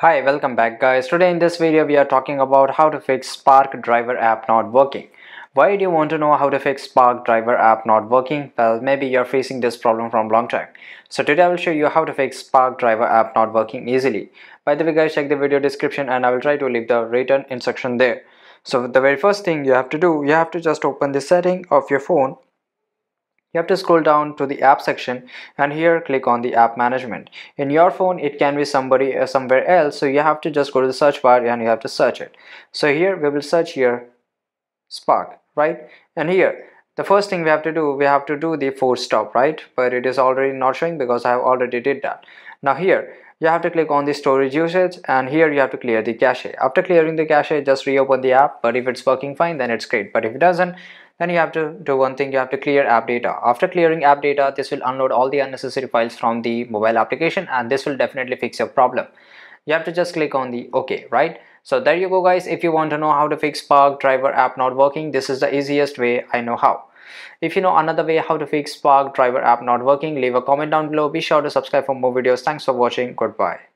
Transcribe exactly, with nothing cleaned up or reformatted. Hi, welcome back guys. Today in this video we are talking about how to fix Spark driver app not working. Why do you want to know how to fix Spark driver app not working? Well, maybe you're facing this problem from long time. So today I will show you how to fix Spark driver app not working easily. By the way guys, check the video description and I will try to leave the written instruction there. So the very first thing you have to do, you have to just open the setting of your phone. You have to scroll down to the app section and here click on the app management. In your phone it can be somebody uh, somewhere else, so you have to just go to the search bar and you have to search it. So here we will search here Spark, right? And here the first thing we have to do, we have to do the force stop, right? But it is already not showing because I have already did that. Now here you have to click on the storage usage and here you have to clear the cache. After clearing the cache, just reopen the app, but if it's working fine then it's great, but if it doesn't then you have to do one thing, you have to clear app data. After clearing app data, this will unload all the unnecessary files from the mobile application and this will definitely fix your problem. You have to just click on the OK, right? So there you go guys, if you want to know how to fix Spark driver app not working, this is the easiest way I know how. If you know another way how to fix Spark driver app not working, leave a comment down below. Be sure to subscribe for more videos. Thanks for watching. Goodbye.